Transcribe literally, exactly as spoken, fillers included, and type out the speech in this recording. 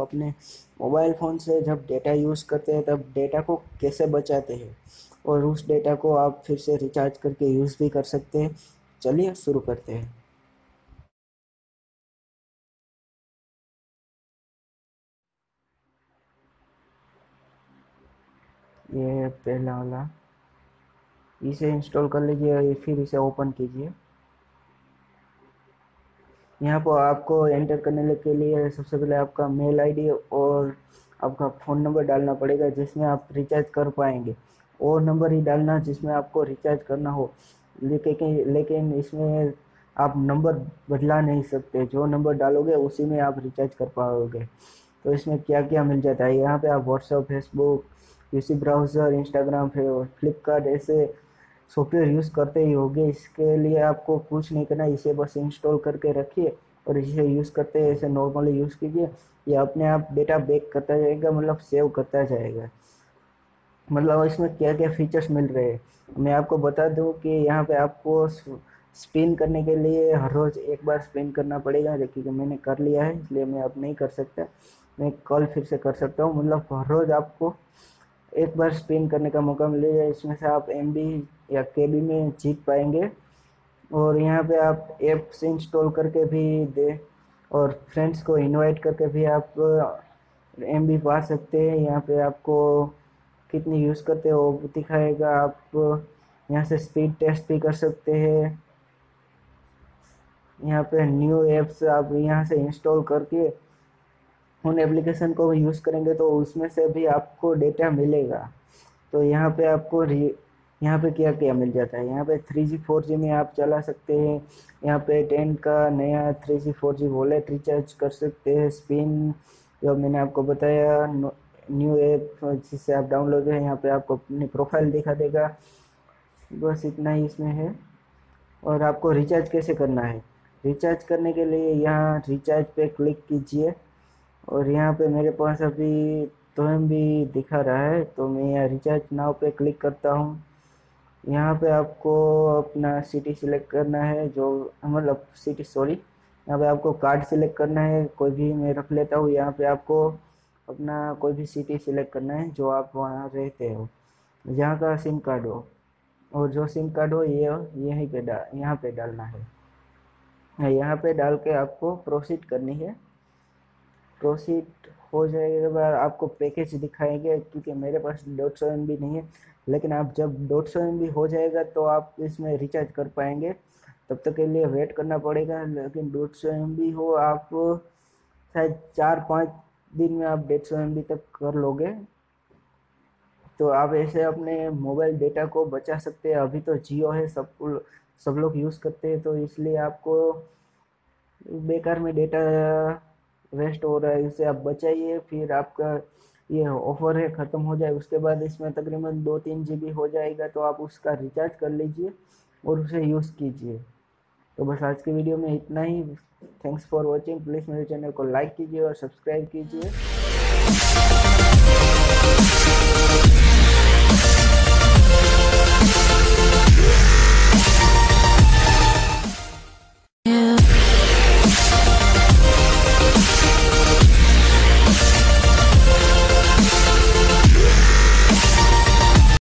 आप अपने mobile phone से जब डेटा यूज़ करते हैं तब डेटा को कैसे बचाते हैं और उस डेटा को आप फिर से रिचार्ज करके यूज़ भी कर सकते हैं। चलिए शुरू करते हैं। ये पहला वाला इसे इंस्टॉल कर लीजिए, फिर इसे ओपन कीजिए। यहाँ पर आपको एंटर करने के लिए सबसे पहले आपका मेल आईडी और आपका फ़ोन नंबर डालना पड़ेगा जिसमें आप रिचार्ज कर पाएंगे, और नंबर ही डालना जिसमें आपको रिचार्ज करना हो। लेकिन लेकिन इसमें आप नंबर बदला नहीं सकते, जो नंबर डालोगे उसी में आप रिचार्ज कर पाओगे। तो इसमें क्या क्या मिल जाता है, यहाँ पे आप WhatsApp, Facebook, PC browser, Instagram, Flipkart ऐसे सॉफ्टवेयर यूज़ करते ही होंगे। इसके लिए आपको कुछ नहीं करना, इसे बस इंस्टॉल करके रखिए और इसे यूज़ करते ऐसे नॉर्मली यूज़ कीजिए। ये अपने आप डेटा बैक करता जाएगा, मतलब सेव करता जाएगा। मतलब इसमें क्या क्या फीचर्स मिल रहे हैं मैं आपको बता दूं कि यहाँ पे आपको स्पिन करने के लिए हर रोज़ एक बार स्पिन करना पड़ेगा, क्योंकि मैंने कर लिया है इसलिए मैं अब नहीं कर सकता, मैं कल फिर से कर सकता हूँ। मतलब हर रोज़ आपको एक बार स्पिन करने का मौका मिलेगा, इसमें से आप एम बी या के बी में जीत पाएंगे। और यहाँ पे आप ऐप्स इंस्टॉल करके भी दे और फ्रेंड्स को इनवाइट करके भी आप एम बी पा सकते हैं। यहाँ पे आपको कितनी यूज़ करते हो दिखाएगा। आप यहाँ से स्पीड टेस्ट भी कर सकते हैं। यहाँ पे न्यू ऐप्स आप यहाँ से इंस्टॉल करके उन एप्लीकेशन को यूज़ करेंगे तो उसमें से भी आपको डेटा मिलेगा। तो यहाँ पे आपको यहाँ पे क्या क्या मिल जाता है, यहाँ पे थ्री जी फोर जी में आप चला सकते हैं। यहाँ पे टेन का नया three G four G wallet recharge कर सकते हैं। स्पिन जो मैंने आपको बताया, न्यू ऐप जिससे आप डाउनलोड है, यहाँ पे आपको अपनी प्रोफाइल दिखा देगा। बस इतना ही इसमें है। और आपको रिचार्ज कैसे करना है, रिचार्ज करने के लिए यहाँ रिचार्ज पे क्लिक कीजिए। और यहाँ पे मेरे पास अभी दो एम बी दिखा रहा है तो मैं यहाँ रिचार्ज नाउ पे क्लिक करता हूँ। यहाँ पे आपको अपना सिटी सिलेक्ट करना है, जो मतलब सिटी सॉरी यहाँ पे आपको कार्ड सिलेक्ट करना है, कोई भी मैं रख लेता हूँ। यहाँ पे आपको अपना कोई भी सिटी सिलेक्ट करना है जो आप वहाँ रहते हो, यहाँ का सिम कार्ड हो, और जो सिम कार्ड हो ये यहीं पे डाल यहाँ पे डालना है। यहाँ पे डाल के आपको प्रोसीड करनी है। प्रोसीड हो जाएगा तो आपको पैकेज दिखाएंगे, क्योंकि मेरे पास डेढ़ सौ एम बी नहीं है। लेकिन आप जब डेढ़ सौ एम बी हो जाएगा तो आप इसमें रिचार्ज कर पाएंगे, तब तक तो के लिए वेट करना पड़ेगा। लेकिन डेढ़ सौ एम बी हो, आप शायद चार पाँच दिन में आप डेढ़ सौ एम बी तक कर लोगे। तो आप ऐसे अपने मोबाइल डेटा को बचा सकते हैं। अभी तो जियो है, सब सब लोग यूज़ करते हैं, तो इसलिए आपको बेकार में डेटा वेस्ट हो रहा है, इसे आप बचाइए। फिर आपका ये ऑफ़र है ख़त्म हो जाए, उसके बाद इसमें तकरीबन दो तीन जी बी हो जाएगा तो आप उसका रिचार्ज कर लीजिए और उसे यूज़ कीजिए। तो बस आज की वीडियो में इतना ही। Thanks for watching. प्लीज़ मेरे चैनल को लाइक कीजिए और सब्सक्राइब कीजिए।